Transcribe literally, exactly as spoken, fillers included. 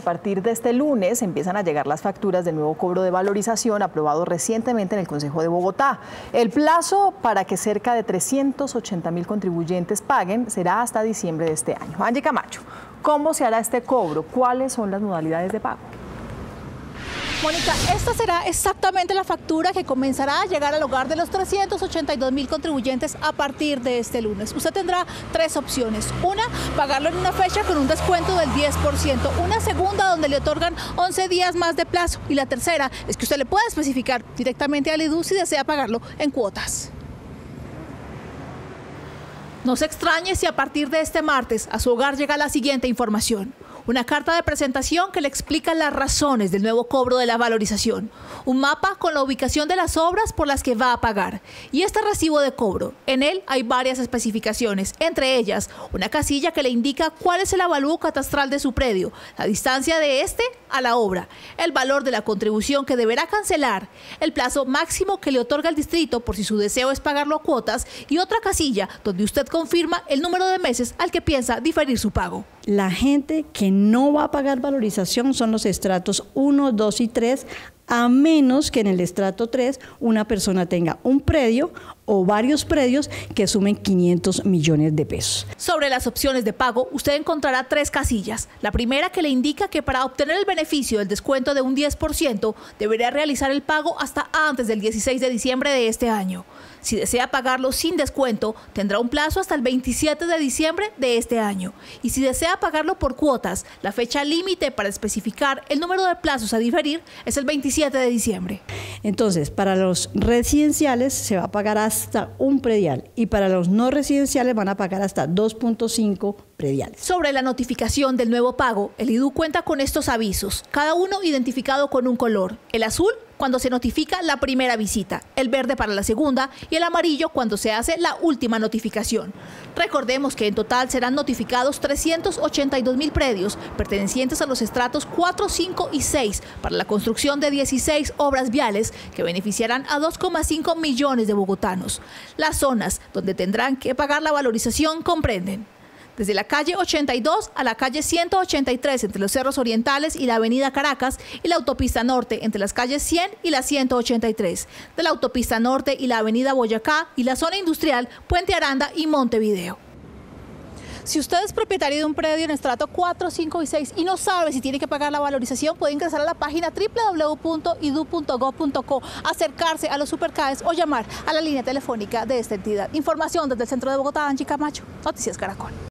A partir de este lunes empiezan a llegar las facturas del nuevo cobro de valorización aprobado recientemente en el Consejo de Bogotá. El plazo para que cerca de trescientos ochenta mil contribuyentes paguen será hasta diciembre de este año. Angie Camacho, ¿cómo se hará este cobro? ¿Cuáles son las modalidades de pago? Mónica, esta será exactamente la factura que comenzará a llegar al hogar de los trescientos ochenta y dos mil contribuyentes a partir de este lunes. Usted tendrá tres opciones. Una, pagarlo en una fecha con un descuento del diez por ciento. Una segunda, donde le otorgan once días más de plazo. Y la tercera, es que usted le puede especificar directamente al I D U si desea pagarlo en cuotas. No se extrañe si a partir de este martes a su hogar llega la siguiente información. Una carta de presentación que le explica las razones del nuevo cobro de la valorización. Un mapa con la ubicación de las obras por las que va a pagar. Y este recibo de cobro, en él hay varias especificaciones, entre ellas una casilla que le indica cuál es el avalúo catastral de su predio, la distancia de este a la obra, el valor de la contribución que deberá cancelar, el plazo máximo que le otorga el distrito por si su deseo es pagarlo a cuotas y otra casilla donde usted confirma el número de meses al que piensa diferir su pago. La gente que no va a pagar valorización son los estratos uno, dos y tres, a menos que en el estrato tres una persona tenga un predio o varios predios que sumen quinientos millones de pesos. Sobre las opciones de pago, usted encontrará tres casillas. La primera que le indica que para obtener el beneficio del descuento de un diez por ciento, deberá realizar el pago hasta antes del dieciséis de diciembre de este año. Si desea pagarlo sin descuento, tendrá un plazo hasta el veintisiete de diciembre de este año. Y si desea pagarlo por cuotas, la fecha límite para especificar el número de plazos a diferir es el veintisiete de diciembre. Entonces, para los residenciales se va a pagar hasta un predial y para los no residenciales van a pagar hasta dos punto cinco prediales. Sobre la notificación del nuevo pago, el I D U cuenta con estos avisos, cada uno identificado con un color, el azul cuando se notifica la primera visita, el verde para la segunda y el amarillo cuando se hace la última notificación. Recordemos que en total serán notificados trescientos ochenta y dos mil predios pertenecientes a los estratos cuatro, cinco y seis para la construcción de dieciséis obras viales que beneficiarán a dos coma cinco millones de bogotanos. Las zonas donde tendrán que pagar la valorización comprenden desde la calle ochenta y dos a la calle ciento ochenta y tres entre los Cerros Orientales y la avenida Caracas y la autopista norte entre las calles cien y la ciento ochenta y tres, de la autopista norte y la avenida Boyacá y la zona industrial Puente Aranda y Montevideo. Si usted es propietario de un predio en estrato cuatro, cinco y seis y no sabe si tiene que pagar la valorización, puede ingresar a la página doble u doble u doble u punto i d u punto gob punto co, acercarse a los supercaes o llamar a la línea telefónica de esta entidad. Información desde el centro de Bogotá, Angie Camacho, Noticias Caracol.